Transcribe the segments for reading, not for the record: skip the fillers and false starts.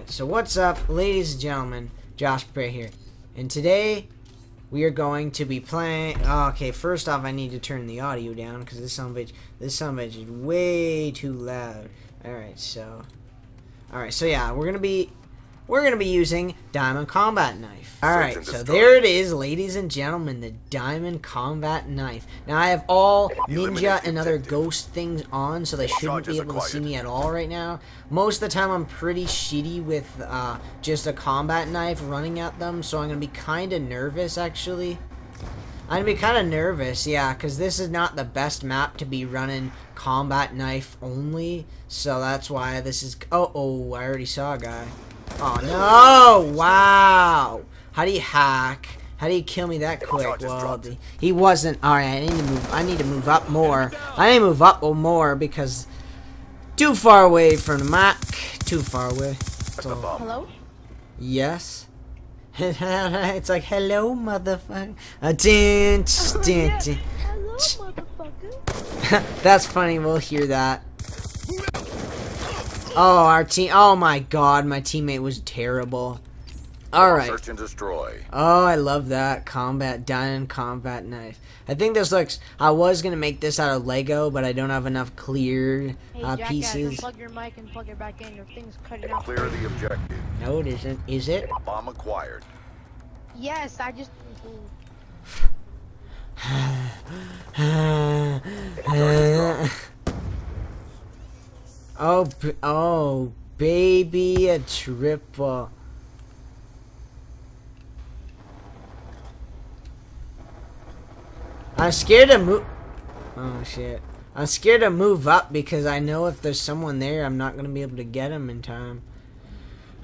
Alright, so what's up, ladies and gentlemen? Josh Pare here. And today, we are going to be playing... Okay, first off, I need to turn the audio down, because this son of a bitch is way too loud. Alright, so yeah, we're gonna be using Diamond Combat Knife. Alright, so there it is, ladies and gentlemen, the Diamond Combat Knife. Now, I have all ninja and other ghost things on, so they shouldn't be able to see me at all right now. Most of the time, I'm pretty shitty with just a combat knife running at them, so I'm gonna be kinda nervous, actually. I'm gonna be kinda nervous, yeah, because this is not the best map to be running combat knife only, so that's why this is... Uh-oh, I already saw a guy. Oh no! Wow! How do you hack? How do you kill me that quick? Well, he wasn't. Alright, I need to move up more. I need to move up more because too far away from the map. Too far away. So, hello? Yes. It's like hello, motherfucker. Hello, motherfucker. That's funny, we'll hear that. Oh, our team. Oh my god, my teammate was terrible. Alright. Search and destroy. Oh, I love that. Diamond Combat Knife. I think this looks. I was going to make this out of Lego, but I don't have enough cleared pieces. Plug your mic and plug it back in. Your thing's cutting out. Clear the objective. No, it isn't. Is it? Bomb acquired. Yes, I just. Oh, baby, a triple. I'm scared to move. Oh, shit. I'm scared to move up because I know if there's someone there, I'm not going to be able to get him in time.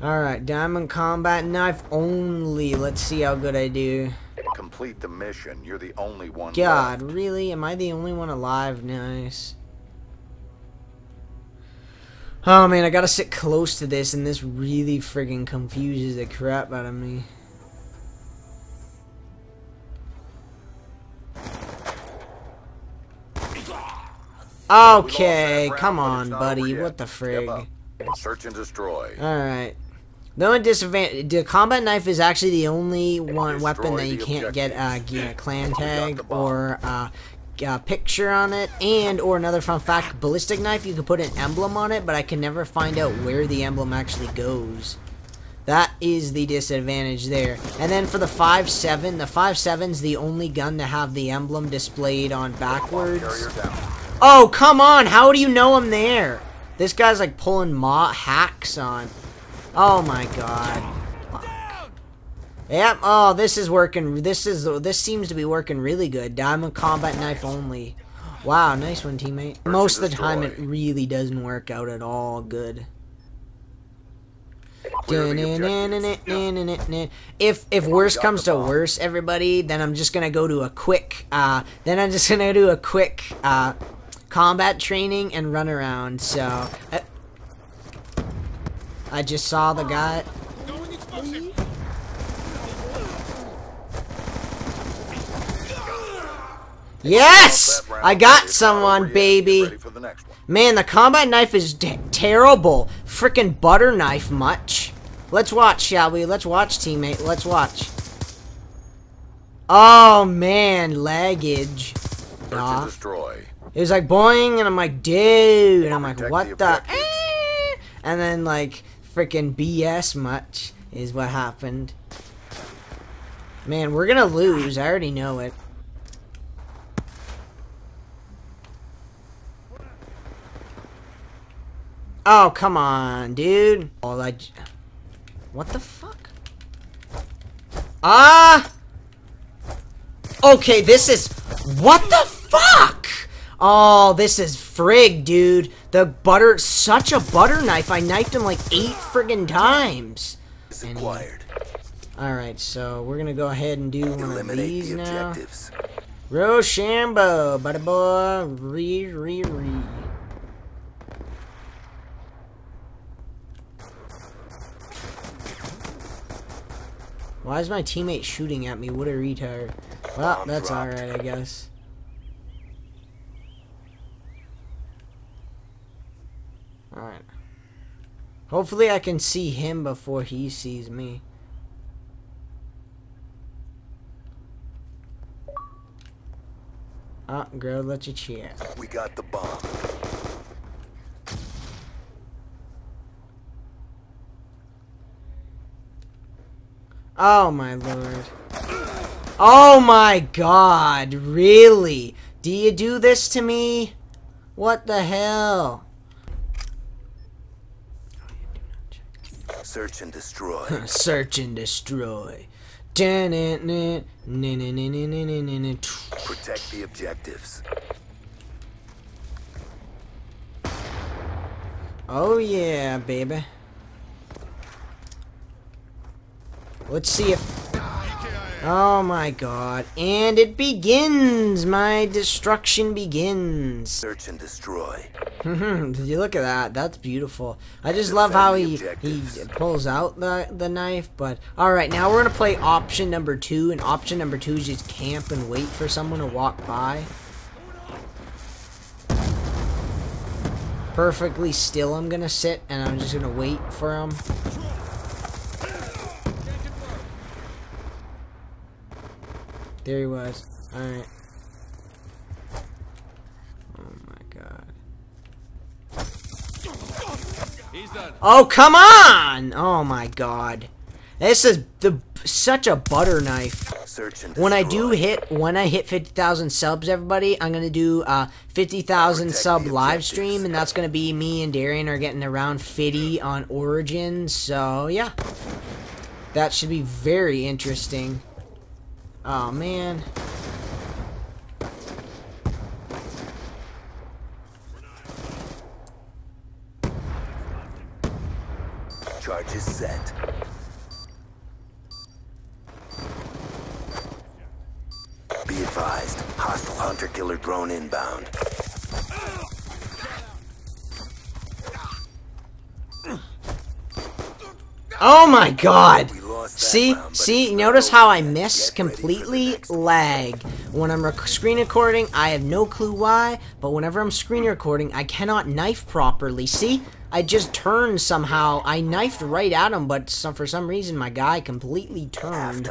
Alright, Diamond Combat Knife only. Let's see how good I do. Complete the mission. You're the only one. God, left. Really? Am I the only one alive? Nice. Oh man, I gotta sit close to this, and this really friggin' confuses the crap out of me. Okay, come on, buddy. What the frig? Search and destroy. Alright. The only disadvantage, the combat knife is actually the only one weapon that you can't get a clan tag or picture on it, and or another fun fact, ballistic knife, you can put an emblem on it, but I can never find out where the emblem actually goes. That is the disadvantage there. And then for the 5.7, the 5.7's the only gun to have the emblem displayed on backwards. Oh, come on, how do you know I'm there? This guy's like pulling hacks on. Oh my god. Yep. Oh, this is working. This seems to be working really good. Diamond Combat Knife only. Wow, nice one, teammate. Most of the time, it really doesn't work out at all good. If worse comes to worse, everybody, then I'm just gonna go to a quick. Combat training and run around. So I just saw the guy. Yes! I got someone, baby! Man, the combat knife is terrible. Frickin' butter knife much. Let's watch, shall we? Let's watch, teammate. Let's watch. Oh, man. Laggage. It was like boing, and I'm like, dude. And I'm like, what the? And then, like, frickin' BS much is what happened. Man, we're gonna lose. I already know it. Oh, come on, dude. Oh, what the fuck? Ah! Okay, this is... What the fuck? Oh, this is frig, dude. Such a butter knife. I knifed him like 8 friggin' times. Acquired. Alright, so we're gonna go ahead and do one of these now. Rochambeau, bada boy, re. Why is my teammate shooting at me? What a retard. Well, that's alright, I guess. Alright. Hopefully I can see him before he sees me. Ah, girl, let you cheer. We got the bomb. Oh my lord. Oh my god, really? Do you do this to me? What the hell? Search and destroy. Search and destroy. Protect the objectives. Oh yeah, baby. Let's see if... Oh my god. And it begins! My destruction begins. Search and destroy. Did you look at that? That's beautiful. I just love how he pulls out the knife, but... Alright, now we're gonna play option number 2, and option number 2 is just camp and wait for someone to walk by. Perfectly still I'm gonna sit, and I'm just gonna wait for him. There he was. Alright. Oh my god. He's done. Oh, come on! Oh my god. This is such a butter knife. When I hit 50,000 subs, everybody, I'm gonna do a 50,000 sub live stream, and that's gonna be me and Darian are getting around 50 on Origin, so yeah. That should be very interesting. Oh man. Charge is set. Be advised, hostile hunter killer drone inbound. Oh my god! See, notice how I miss completely lag. When I'm screen recording, I have no clue why, but whenever I'm screen recording, I cannot knife properly. See, I just turned somehow. I knifed right at him, but for some reason, my guy completely turned.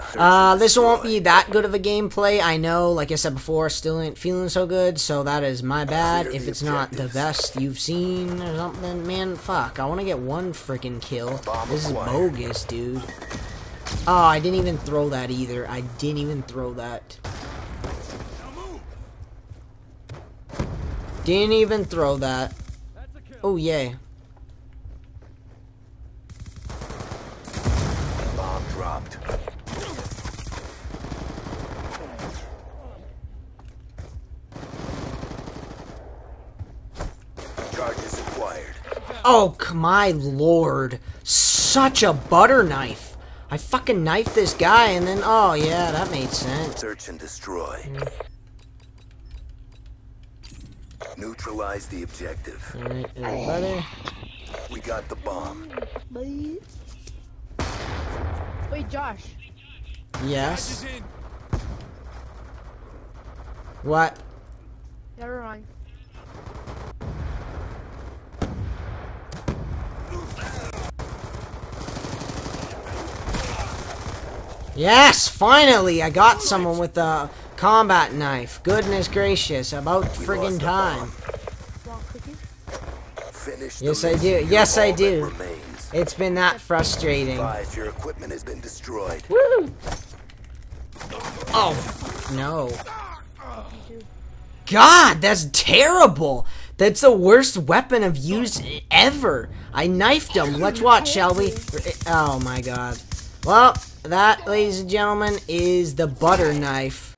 This won't be that good of a gameplay. I know, like I said before, still ain't feeling so good, so that is my bad if it's not the best you've seen or something. Man, fuck, I want to get one freaking kill. This is bogus, dude. Oh, I didn't even throw that either. I didn't even throw that. Didn't even throw that. Oh, yay. Bomb dropped. Charges acquired. Oh, my lord. Such a butter knife. I fucking knifed this guy and then, oh yeah, that made sense. Search and destroy. Neutralize the objective. Alright, everybody. We got the bomb. Wait, Josh. Yes? What? Never mind. Yes, finally, I got someone with a combat knife. Goodness gracious, about friggin' time. Yes, I do. Yes, I do. It's been that frustrating. Your equipment has been destroyed. Woo! Oh, no. God, that's terrible. That's the worst weapon I've used ever. I knifed him. Let's watch, shall we? Oh, my God. Well, that, ladies and gentlemen, is the butter knife.